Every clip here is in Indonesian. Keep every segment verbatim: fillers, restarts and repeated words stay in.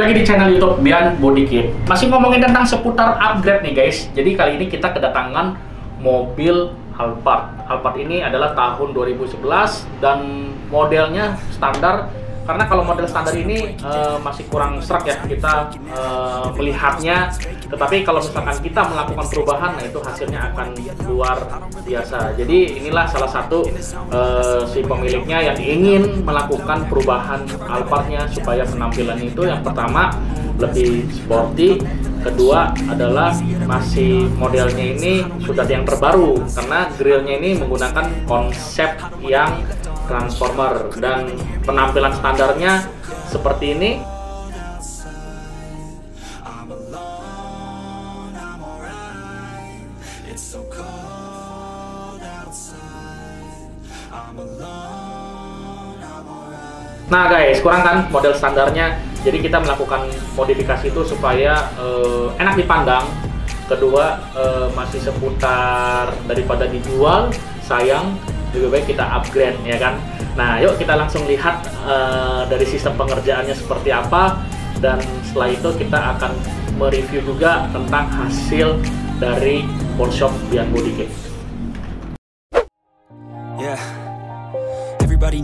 kembali lagi di channel YouTube Bian Bodykit. Masih ngomongin tentang seputar upgrade nih guys. Jadi kali ini kita kedatangan mobil Alphard. Alphard ini adalah tahun dua ribu sebelas dan modelnya standar. Karena kalau model standar ini uh, masih kurang serak ya kita uh, melihatnya, tetapi kalau misalkan kita melakukan perubahan, nah itu hasilnya akan luar biasa. Jadi inilah salah satu uh, si pemiliknya yang ingin melakukan perubahan Alphardnya supaya penampilan itu yang pertama lebih sporty, kedua adalah masih modelnya ini sudah yang terbaru karena grillnya ini menggunakan konsep yang transformer dan penampilan standarnya seperti ini. Nah guys, kurang kan model standarnya. Jadi kita melakukan modifikasi itu supaya uh, enak dipandang. Kedua uh, masih seputar daripada dijual, sayang. Lebih baik kita upgrade ya kan. Nah yuk kita langsung lihat uh, dari sistem pengerjaannya seperti apa, dan setelah itu kita akan mereview juga tentang hasil dari workshop Bian Bodykit. Yeah. Everybody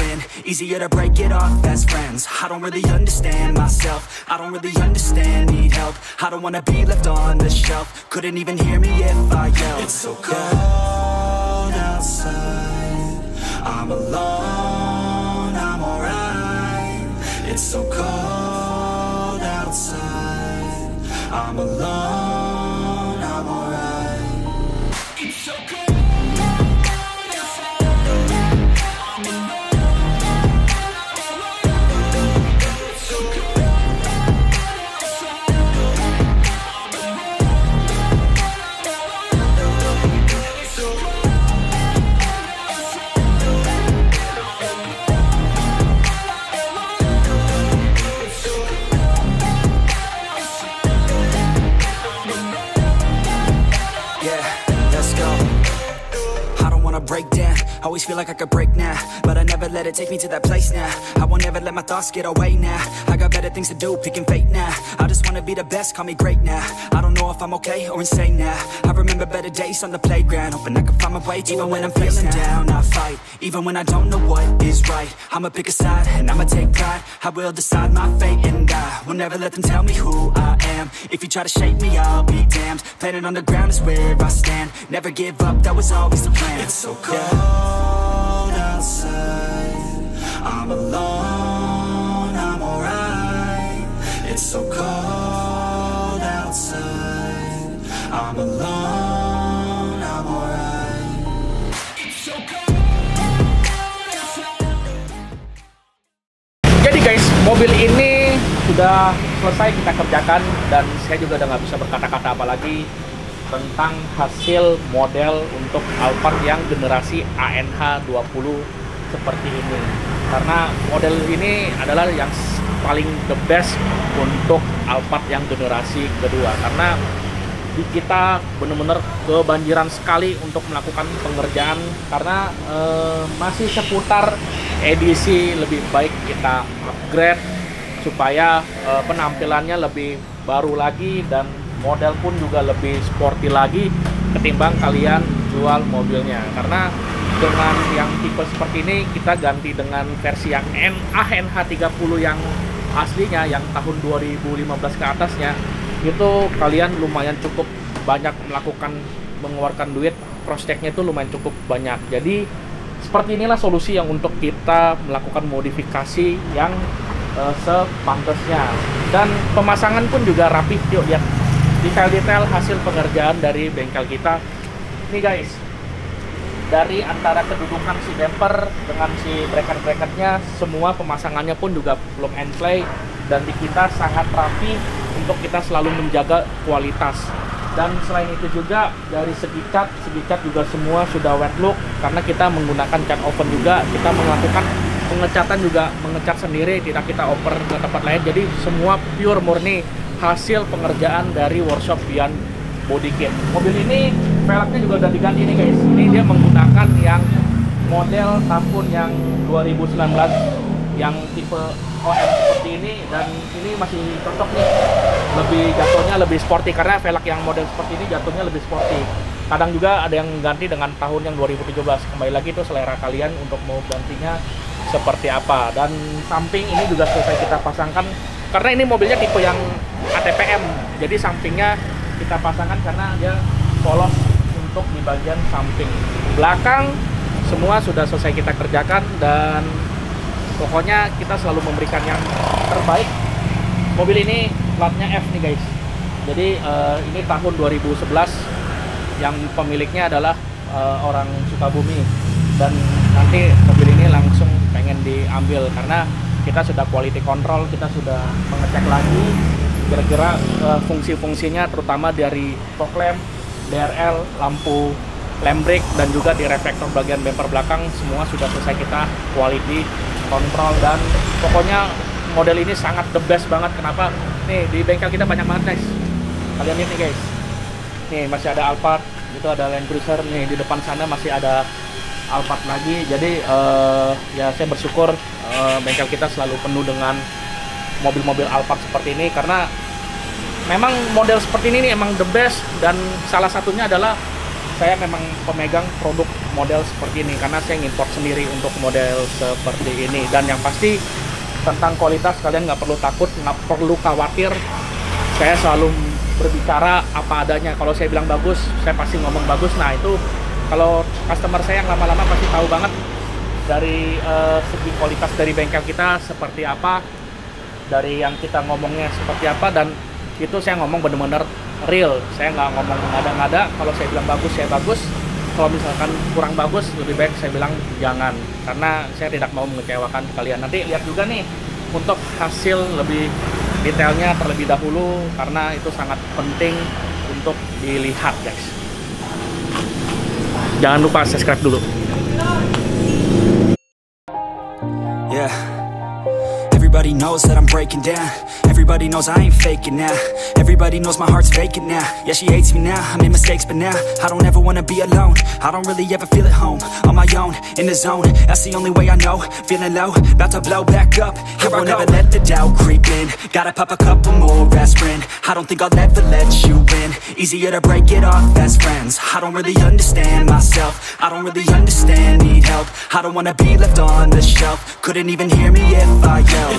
win. Easier to break it off as friends. I don't really understand myself. I don't really understand, need help. I don't wanna be left on the shelf. Couldn't even hear me if I yelled. It's so cold outside, I'm alone, I'm alright. It's so cold outside, I'm alone, I'm alright. It's so cold. Always feel like I could break now, but I never let it take me to that place now. I won't ever let my thoughts get away now. I got better things to do, picking fate now. I just wanna be the best, call me great now. I don't know if I'm okay or insane now. I remember better days on the playground, hoping I can find my way. Even when I'm feeling down, I fight. Even when I don't know what is right, I'ma pick a side and I'ma take pride. I will decide my fate and die. Will never let them tell me who I am. If you try to shape me, I'll be damned. Planet on the ground is where I stand. Never give up, that was always the plan. It's so cold. Yeah. Outside, I'm alone, I'm alright. It's so cold outside, I'm alone, I'm alright. It's so cold. Jadi guys, mobil ini sudah selesai kita kerjakan, dan saya juga udah nggak bisa berkata-kata apa lagi tentang hasil model untuk Alphard yang generasi A N H dua puluh seperti ini, karena model ini adalah yang paling the best untuk Alphard yang generasi kedua, karena di kita benar-benar kebanjiran sekali untuk melakukan pengerjaan karena e, masih seputar edisi lebih baik kita upgrade supaya e, penampilannya lebih baru lagi dan model pun juga lebih sporty lagi ketimbang kalian jual mobilnya. Karena dengan yang tipe seperti ini kita ganti dengan versi yang A N H tiga puluh yang aslinya yang tahun dua ribu lima belas ke atasnya, itu kalian lumayan cukup banyak melakukan mengeluarkan duit, cross checknya itu lumayan cukup banyak. Jadi seperti inilah solusi yang untuk kita melakukan modifikasi yang uh, sepantasnya, dan pemasangan pun juga rapih. Yuk lihat detail-detail hasil pengerjaan dari bengkel kita ini guys, dari antara kedudukan si bumper dengan si bracket-bracketnya, semua pemasangannya pun juga plug and play, dan di kita sangat rapi untuk kita selalu menjaga kualitas. Dan selain itu juga dari segi cat, segi cat juga semua sudah wet look karena kita menggunakan cat oven juga, kita melakukan pengecatan juga, mengecat sendiri, tidak kita oper ke tempat lain. Jadi semua pure murni hasil pengerjaan dari workshop Bian Bodykit. Mobil ini velgnya juga udah diganti nih guys. Ini dia menggunakan yang model tahun yang dua ribu sembilan belas yang tipe O M seperti ini, dan ini masih cocok nih, lebih jatuhnya lebih sporty karena velg yang model seperti ini jatuhnya lebih sporty. Kadang juga ada yang ganti dengan tahun yang dua ribu tujuh belas. Kembali lagi itu selera kalian untuk mau gantinya seperti apa. Dan samping ini juga selesai kita pasangkan karena ini mobilnya tipe yang A T P M, jadi sampingnya kita pasangkan karena dia polos untuk di bagian samping. Belakang semua sudah selesai kita kerjakan dan pokoknya kita selalu memberikan yang terbaik. Mobil ini platnya F nih guys. Jadi uh, ini tahun dua ribu sebelas yang pemiliknya adalah uh, orang Sukabumi. Dan nanti mobil ini langsung pengen diambil karena kita sudah quality control, kita sudah mengecek lagi kira-kira uh, fungsi-fungsinya, terutama dari fog lamp, D R L, lampu lem brake, dan juga di reflektor bagian bumper belakang semua sudah selesai kita quality kontrol. Dan pokoknya model ini sangat the best banget. Kenapa? Nih di bengkel kita banyak banget guys, kalian lihat nih guys, nih masih ada Alphard, itu ada Land Cruiser, nih di depan sana masih ada Alphard lagi. Jadi uh, ya saya bersyukur uh, bengkel kita selalu penuh dengan mobil-mobil Alphard seperti ini karena memang model seperti ini nih, emang the best. Dan salah satunya adalah saya memang pemegang produk model seperti ini karena saya ngimpor sendiri untuk model seperti ini. Dan yang pasti tentang kualitas kalian nggak perlu takut, nggak perlu khawatir. Saya selalu berbicara apa adanya. Kalau saya bilang bagus, saya pasti ngomong bagus. Nah itu kalau customer saya yang lama-lama pasti tahu banget dari uh, segi kualitas dari bengkel kita seperti apa, dari yang kita ngomongnya seperti apa. Dan itu saya ngomong bener-bener real, saya nggak ngomong mengada-ngada. Kalau saya bilang bagus, saya bagus. Kalau misalkan kurang bagus, lebih baik saya bilang jangan, karena saya tidak mau mengecewakan kalian. Nanti lihat juga nih untuk hasil lebih detailnya terlebih dahulu karena itu sangat penting untuk dilihat guys. Jangan lupa subscribe dulu. Yeah. Everybody knows that I'm breaking down. Everybody knows I ain't faking now. Everybody knows my heart's vacant now. Yeah, she hates me now, I made mistakes but now I don't ever wanna be alone. I don't really ever feel at home. On my own, in the zone, that's the only way I know. Feeling low, about to blow back up. Here I won't ever let the doubt creep in. Gotta pop a couple more aspirin. I don't think I'll ever let you win. Easier to break it off best friends. I don't really understand myself. I don't really understand, need help. I don't wanna be left on the shelf. Couldn't even hear me if I yelled.